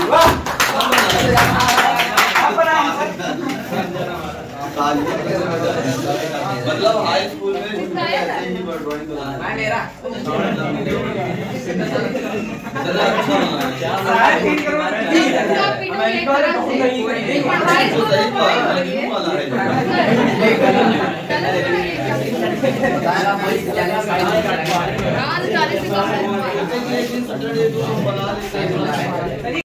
मतलब high school में मेरा